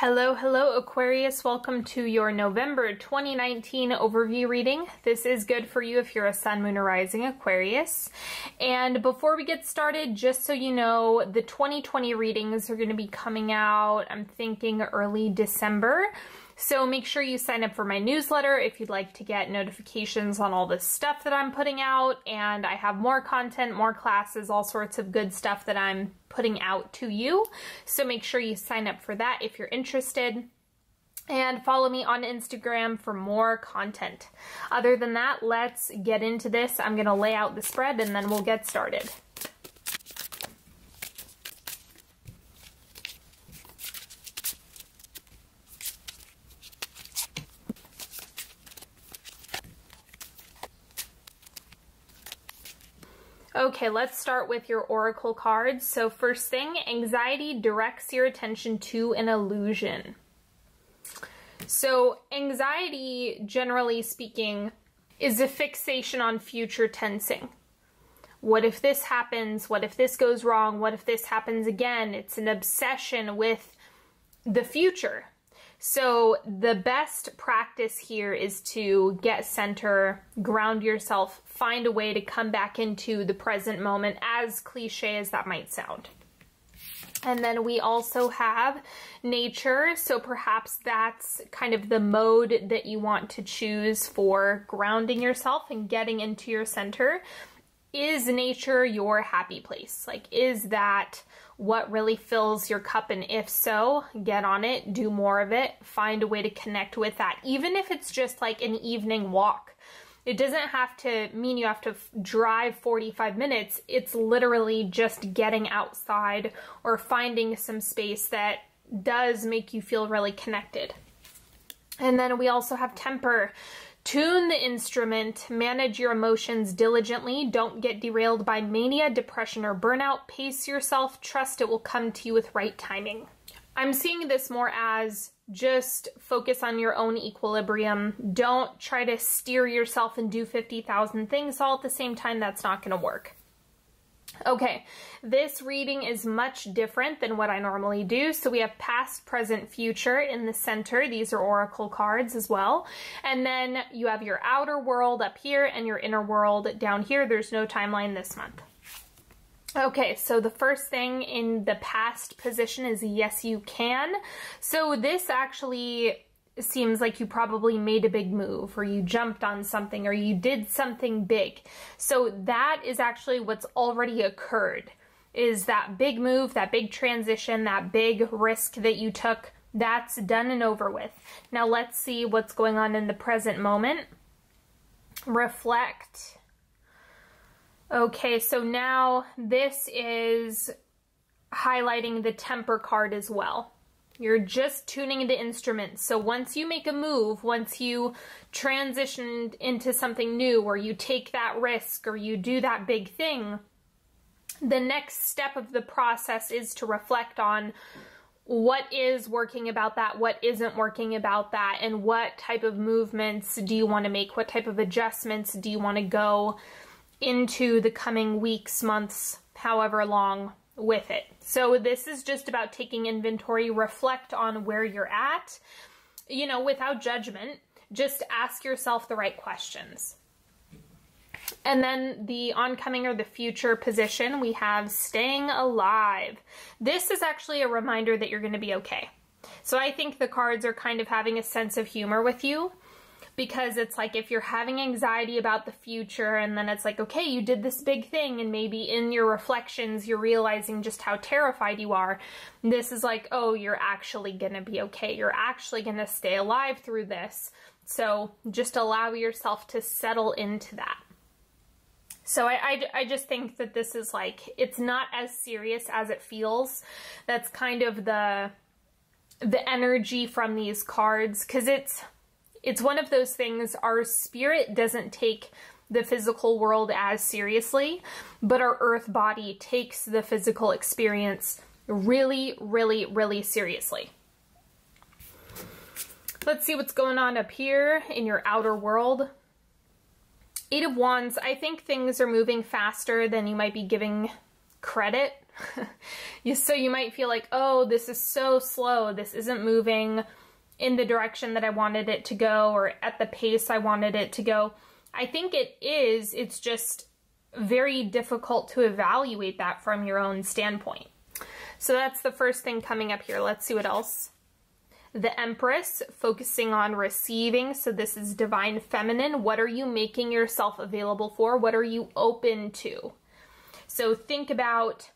Hello, hello Aquarius. Welcome to your November 2019 overview reading. This is good for you if you're a sun, moon, or rising Aquarius. And before we get started, just so you know, the 2020 readings are going to be coming out, I'm thinking early December. So make sure you sign up for my newsletter if you'd like to get notifications on all the stuff that I'm putting out. And I have more content, more classes, all sorts of good stuff that I'm putting out to you. So make sure you sign up for that if you're interested. And follow me on Instagram for more content. Other than that, let's get into this. I'm going to lay out the spread and then we'll get started. Okay, let's start with your oracle cards. So first thing, anxiety directs your attention to an illusion. So anxiety, generally speaking, is a fixation on future tensing. What if this happens? What if this goes wrong? What if this happens again? It's an obsession with the future. So the best practice here is to get center, ground yourself, find a way to come back into the present moment, as cliche as that might sound. And then we also have nature, so perhaps that's kind of the mode that you want to choose for grounding yourself and getting into your center. Is nature your happy place? Like, is that what really fills your cup? And if so, get on it, do more of it, find a way to connect with that. Even if it's just like an evening walk, it doesn't have to mean you have to drive 45 minutes. It's literally just getting outside or finding some space that does make you feel really connected. And then we also have temper. Tune the instrument, manage your emotions diligently, don't get derailed by mania, depression, or burnout, pace yourself, trust it will come to you with right timing. I'm seeing this more as just focus on your own equilibrium. Don't try to steer yourself and do 50,000 things all at the same time. That's not going to work. Okay, this reading is much different than what I normally do. So we have past, present, future in the center. These are oracle cards as well. And then you have your outer world up here and your inner world down here. There's no timeline this month. Okay, so the first thing in the past position is yes, you can. So this actually seems like you probably made a big move, or you jumped on something, or you did something big. So that is actually what's already occurred, is that big move, that big transition, that big risk that you took. That's done and over with. Now let's see what's going on in the present moment. Reflect. Okay, so now this is highlighting the temper card as well. You're just tuning the instrument. So once you make a move, once you transition into something new, or you take that risk, or you do that big thing, the next step of the process is to reflect on what is working about that, what isn't working about that, and what type of movements do you want to make? What type of adjustments do you want to go into the coming weeks, months, however long with it. So this is just about taking inventory, reflect on where you're at, you know, without judgment, just ask yourself the right questions. And then the oncoming or the future position, we have staying alive. This is actually a reminder that you're going to be okay. So I think the cards are kind of having a sense of humor with you, because it's like if you're having anxiety about the future, and then it's like, okay, you did this big thing, and maybe in your reflections you're realizing just how terrified you are. This is like, oh, you're actually gonna be okay. You're actually gonna stay alive through this. So just allow yourself to settle into that. So I just think that this is like, it's not as serious as it feels. That's kind of the energy from these cards, because it's one of those things, our spirit doesn't take the physical world as seriously, but our earth body takes the physical experience really, really, really seriously. Let's see what's going on up here in your outer world. Eight of Wands, I think things are moving faster than you might be giving credit. So you might feel like, oh, this is so slow. This isn't moving in the direction that I wanted it to go or at the pace I wanted it to go. I think it is. It's just very difficult to evaluate that from your own standpoint. So that's the first thing coming up here. Let's see what else. The Empress, focusing on receiving. So this is divine feminine. What are you making yourself available for? What are you open to? So think about,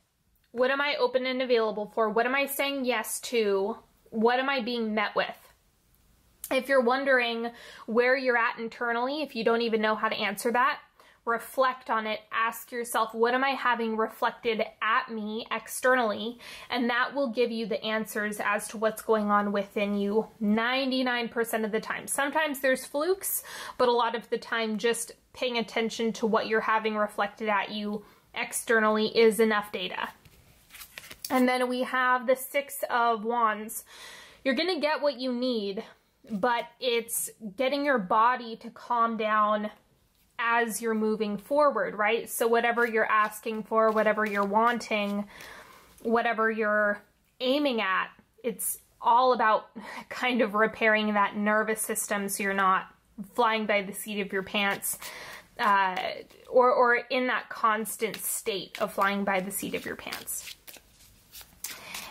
what am I open and available for? What am I saying yes to? What am I being met with? If you're wondering where you're at internally, if you don't even know how to answer that, reflect on it. Ask yourself, what am I having reflected at me externally? And that will give you the answers as to what's going on within you 99% of the time. Sometimes there's flukes, but a lot of the time just paying attention to what you're having reflected at you externally is enough data. And then we have the Six of Wands. You're going to get what you need, but it's getting your body to calm down as you're moving forward, right? So whatever you're asking for, whatever you're wanting, whatever you're aiming at, it's all about kind of repairing that nervous system so you're not flying by the seat of your pants or in that constant state of flying by the seat of your pants.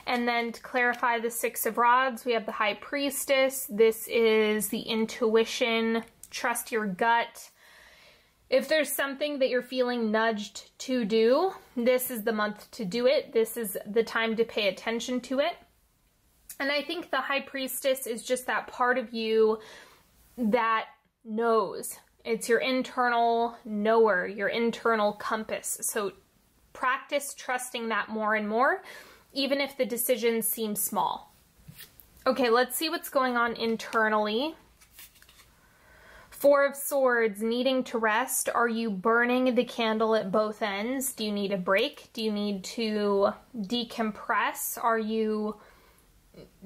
And then to clarify the Six of Rods, we have the High Priestess. This is the intuition, trust your gut. If there's something that you're feeling nudged to do, this is the month to do it. This is the time to pay attention to it. And I think the High Priestess is just that part of you that knows. It's your internal knower, your internal compass. So practice trusting that more and more, even if the decisions seem small. Okay, let's see what's going on internally. Four of Swords, needing to rest. Are you burning the candle at both ends? Do you need a break? Do you need to decompress? Are you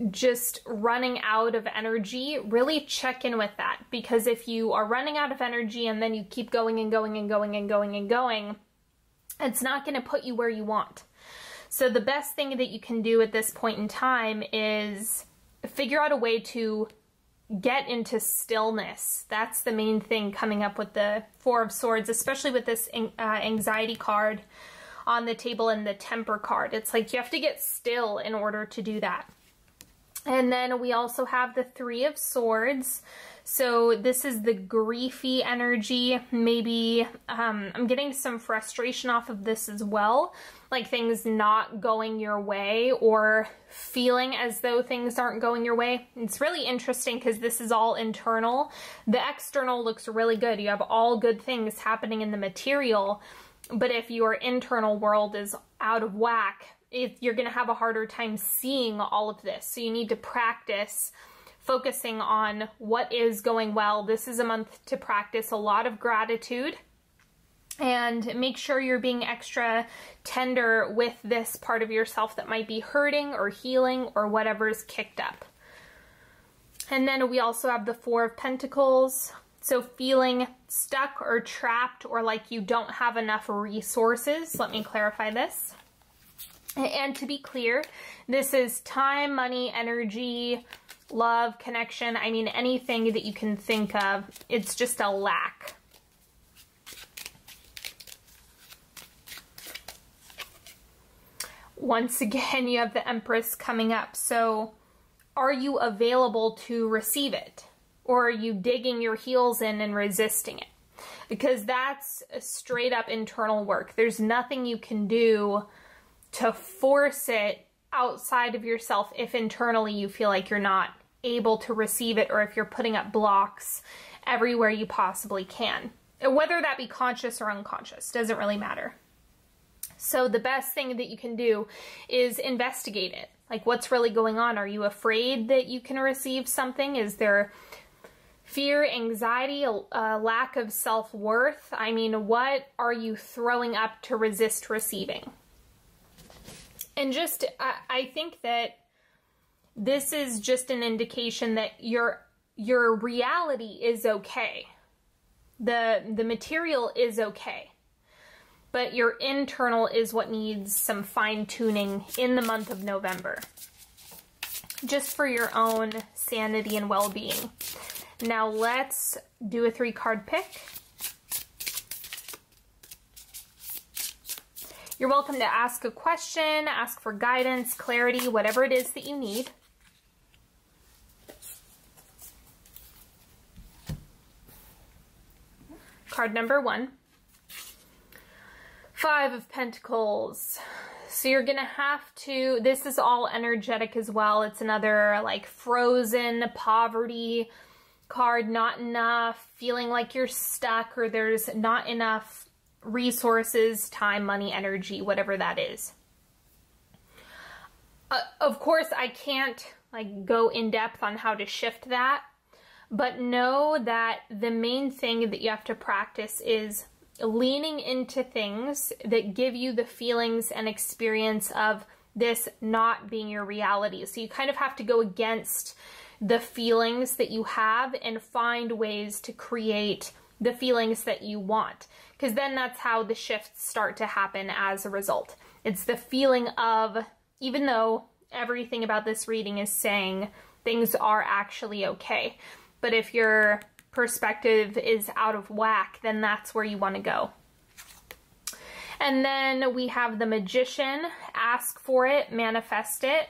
just running out of energy? Really check in with that, because if you are running out of energy and then you keep going and going and going and going and going, it's not going to put you where you want. So the best thing that you can do at this point in time is figure out a way to get into stillness. That's the main thing coming up with the Four of Swords, especially with this anxiety card on the table and the Temper card. It's like you have to get still in order to do that. And then we also have the Three of Swords. So this is the griefy energy. Maybe I'm getting some frustration off of this as well, like things not going your way or feeling as though things aren't going your way. It's really interesting because this is all internal. The external looks really good. You have all good things happening in the material, but if your internal world is out of whack, you're going to have a harder time seeing all of this. So you need to practice focusing on what is going well. This is a month to practice a lot of gratitude and make sure you're being extra tender with this part of yourself that might be hurting or healing or whatever's kicked up. And then we also have the Four of Pentacles. So feeling stuck or trapped or like you don't have enough resources. Let me clarify this. And to be clear, this is time, money, energy, love, connection. I mean, anything that you can think of. It's just a lack. Once again, you have the Empress coming up. So are you available to receive it? Or are you digging your heels in and resisting it? Because that's a straight up internal work. There's nothing you can do to force it outside of yourself if internally you feel like you're not able to receive it, or if you're putting up blocks everywhere you possibly can. Whether that be conscious or unconscious, doesn't really matter. So the best thing that you can do is investigate it. Like, what's really going on? Are you afraid that you can receive something? Is there fear, anxiety, a lack of self-worth? I mean, what are you throwing up to resist receiving? And just, I think that this is just an indication that your reality is okay. The material is okay. but your internal is what needs some fine-tuning in the month of November, just for your own sanity and well-being. Now let's do a 3-card pick. You're welcome to ask a question, ask for guidance, clarity, whatever it is that you need. Card number 1. 5 of Pentacles. So you're going to have to, this is all energetic as well. It's another like frozen poverty card, not enough, feeling like you're stuck or there's not enough resources, time, money, energy, whatever that is. Of course, I can't like go in depth on how to shift that, but know that the main thing that you have to practice is leaning into things that give you the feelings and experience of this not being your reality. So you kind of have to go against the feelings that you have and find ways to create the feelings that you want, because then that's how the shifts start to happen as a result. It's the feeling of, even though everything about this reading is saying things are actually okay, but if your perspective is out of whack, then that's where you want to go. And then we have the Magician. Ask for it, manifest it,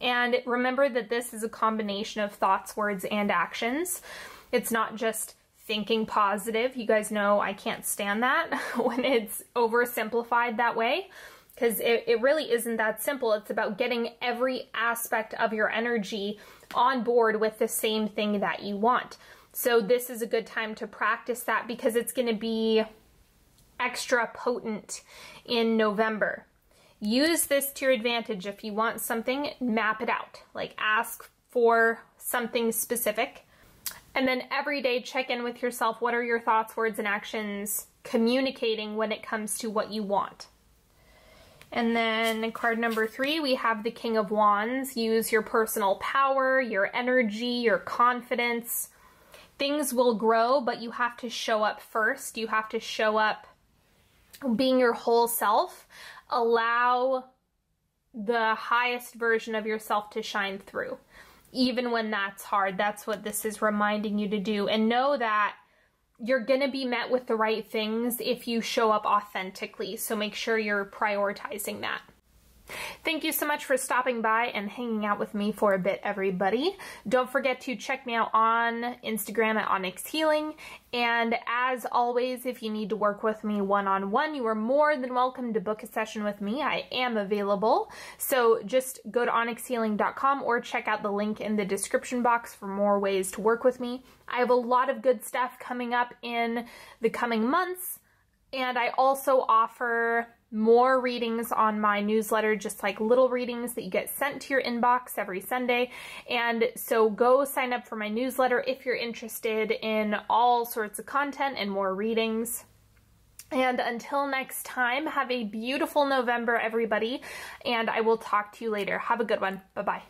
and remember that this is a combination of thoughts, words, and actions. It's not just thinking positive. You guys know I can't stand that when it's oversimplified that way, because it really isn't that simple. It's about getting every aspect of your energy on board with the same thing that you want. So this is a good time to practice that, because it's going to be extra potent in November. Use this to your advantage. If you want something, map it out. Like ask for something specific. And then every day, check in with yourself. What are your thoughts, words, and actions communicating when it comes to what you want? And then card number 3, we have the King of Wands. Use your personal power, your energy, your confidence. Things will grow, but you have to show up first. You have to show up being your whole self. Allow the highest version of yourself to shine through. Even when that's hard, that's what this is reminding you to do. And know that you're going to be met with the right things if you show up authentically. So make sure you're prioritizing that. Thank you so much for stopping by and hanging out with me for a bit, everybody. Don't forget to check me out on Instagram at OnyxHealing. And as always, if you need to work with me one-on-one, you are more than welcome to book a session with me. I am available. So just go to OnyxHealing.com or check out the link in the description box for more ways to work with me. I have a lot of good stuff coming up in the coming months. And I also offer more readings on my newsletter, just like little readings that you get sent to your inbox every Sunday. And so go sign up for my newsletter if you're interested in all sorts of content and more readings. And until next time, have a beautiful November, everybody. And I will talk to you later. Have a good one. Bye-bye.